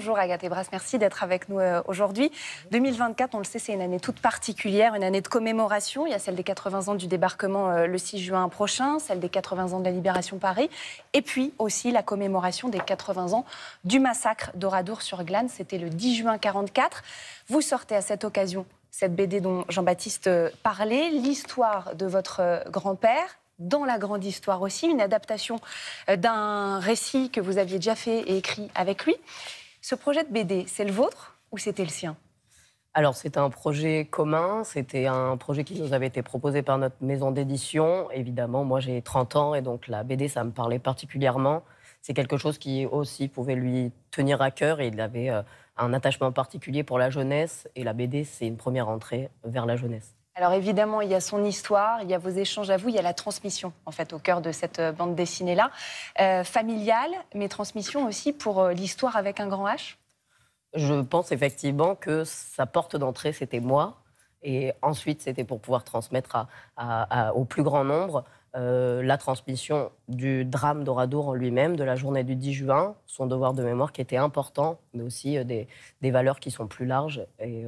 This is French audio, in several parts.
Bonjour Agathe Hébras, merci d'être avec nous aujourd'hui. 2024, on le sait, c'est une année toute particulière, une année de commémoration. Il y a celle des 80 ans du débarquement le 6 juin prochain, celle des 80 ans de la Libération de Paris, et puis aussi la commémoration des 80 ans du massacre d'Oradour-sur-Glane. C'était le 10 juin 1944. Vous sortez à cette occasion cette BD dont Jean-Baptiste parlait, l'histoire de votre grand-père, dans la grande histoire aussi, une adaptation d'un récit que vous aviez déjà fait et écrit avec lui. Ce projet de BD, c'est le vôtre ou c'était le sien? Alors, c'était un projet commun, c'était un projet qui nous avait été proposé par notre maison d'édition. Évidemment, moi, j'ai 30 ans et donc la BD, ça me parlait particulièrement. C'est quelque chose qui aussi pouvait lui tenir à cœur et il avait un attachement particulier pour la jeunesse. Et la BD, c'est une première entrée vers la jeunesse. Alors évidemment, il y a son histoire, il y a vos échanges à vous, il y a la transmission, en fait, au cœur de cette bande dessinée-là. Familiale, mais transmission aussi pour l'histoire avec un grand H. Je pense effectivement que sa porte d'entrée, c'était moi. Et ensuite, c'était pour pouvoir transmettre au plus grand nombre la transmission du drame d'Oradour en lui-même, de la journée du 10 juin, son devoir de mémoire qui était important, mais aussi des valeurs qui sont plus larges et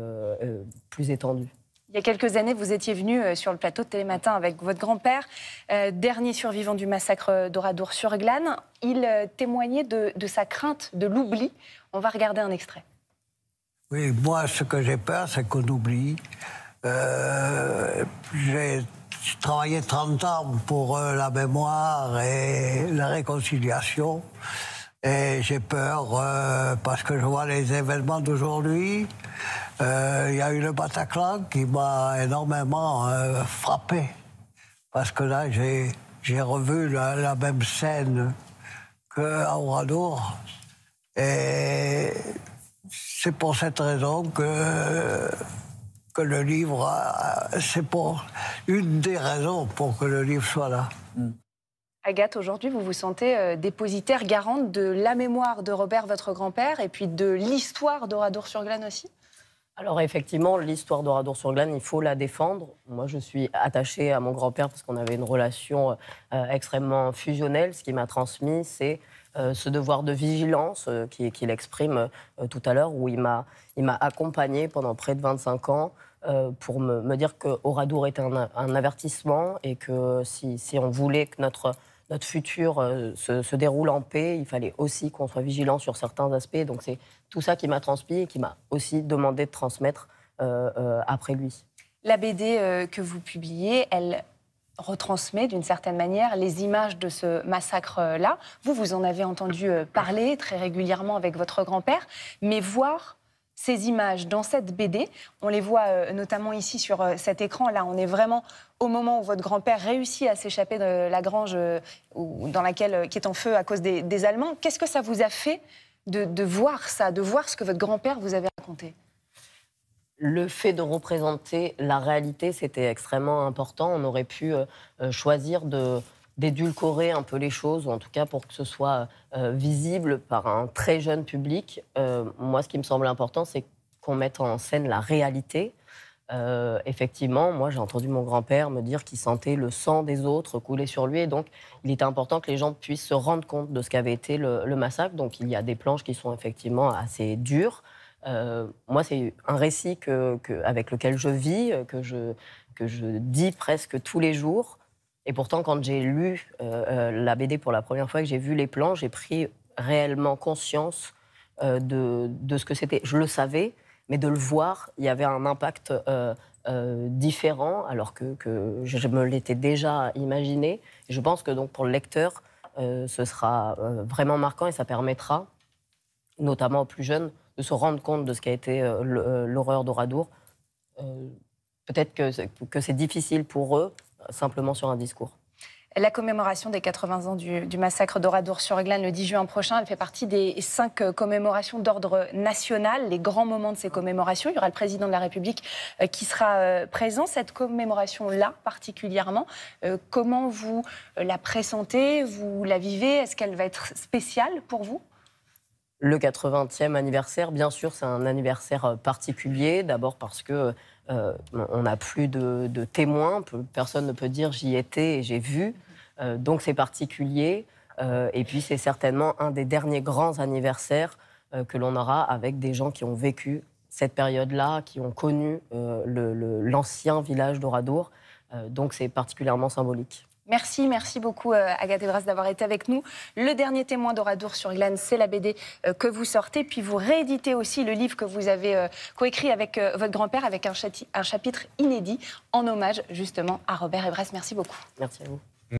plus étendues. Il y a quelques années, vous étiez venu sur le plateau de Télématin avec votre grand-père, dernier survivant du massacre d'Oradour-sur-Glane. Il témoignait de sa crainte de l'oubli. On va regarder un extrait. Oui, moi, ce que j'ai peur, c'est qu'on oublie. J'ai travaillé 30 ans pour la mémoire et la réconciliation. Et j'ai peur parce que je vois les événements d'aujourd'hui. Il y a eu le Bataclan qui m'a énormément frappé. Parce que là, j'ai revu la même scène qu'à Oradour. Et c'est pour cette raison que le livre... C'est pour une des raisons pour que le livre soit là. Agathe, aujourd'hui, vous vous sentez dépositaire, garante de la mémoire de Robert, votre grand-père, et puis de l'histoire d'Oradour-sur-Glane aussi? Alors effectivement, l'histoire d'Oradour-sur-Glane, il faut la défendre. Moi, je suis attachée à mon grand-père parce qu'on avait une relation extrêmement fusionnelle. Ce qu'il m'a transmis, c'est ce devoir de vigilance qu'il exprime tout à l'heure, où il m'a accompagnée pendant près de 25 ans. Pour me dire que Oradour était un avertissement et que si on voulait que notre futur se déroule en paix, il fallait aussi qu'on soit vigilant sur certains aspects. Donc c'est tout ça qui m'a transmis et qui m'a aussi demandé de transmettre après lui. La BD que vous publiez, elle retransmet d'une certaine manière les images de ce massacre-là. Vous en avez entendu parler très régulièrement avec votre grand-père, mais voir... Ces images dans cette BD, on les voit notamment ici sur cet écran. Là, on est vraiment au moment où votre grand-père réussit à s'échapper de la grange qui est en feu à cause des Allemands. Qu'est-ce que ça vous a fait de voir ça, de voir ce que votre grand-père vous avait raconté? Le fait de représenter la réalité, c'était extrêmement important. On aurait pu choisir d'édulcorer un peu les choses, ou en tout cas pour que ce soit visible par un très jeune public. Moi, ce qui me semble important, c'est qu'on mette en scène la réalité. Effectivement, moi, j'ai entendu mon grand-père me dire qu'il sentait le sang des autres couler sur lui. Et donc, il était important que les gens puissent se rendre compte de ce qu'avait été le massacre. Donc, il y a des planches qui sont effectivement assez dures. Moi, c'est un récit avec lequel je vis, que je dis presque tous les jours. Et pourtant, quand j'ai lu la BD pour la première fois, que j'ai vu les plans, j'ai pris réellement conscience de ce que c'était. Je le savais, mais de le voir, il y avait un impact différent, alors que je me l'étais déjà imaginé. Et je pense que donc, pour le lecteur, ce sera vraiment marquant et ça permettra, notamment aux plus jeunes, de se rendre compte de ce qu'a été l'horreur d'Oradour. Peut-être que c'est difficile pour eux, simplement sur un discours. La commémoration des 80 ans du massacre d'Oradour-sur-Glane le 10 juin prochain, elle fait partie des 5 commémorations d'ordre national, les grands moments de ces commémorations. Il y aura le président de la République qui sera présent. Cette commémoration-là, particulièrement, comment vous la pressentez, vous la vivez? Est-ce qu'elle va être spéciale pour vous? Le 80e anniversaire, bien sûr, c'est un anniversaire particulier, d'abord parce que on n'a plus de témoins, personne ne peut dire « j'y étais et j'ai vu », donc c'est particulier. Et puis c'est certainement un des derniers grands anniversaires que l'on aura avec des gens qui ont vécu cette période-là, qui ont connu l'ancien village d'Oradour. Donc c'est particulièrement symbolique. Merci, merci beaucoup Agathe Hébras d'avoir été avec nous. Le dernier témoin d'Oradour-sur-Glane, c'est la BD que vous sortez, puis vous rééditez aussi le livre que vous avez coécrit avec votre grand-père, avec un chapitre inédit en hommage justement à Robert Hébras. Merci beaucoup. Merci à vous.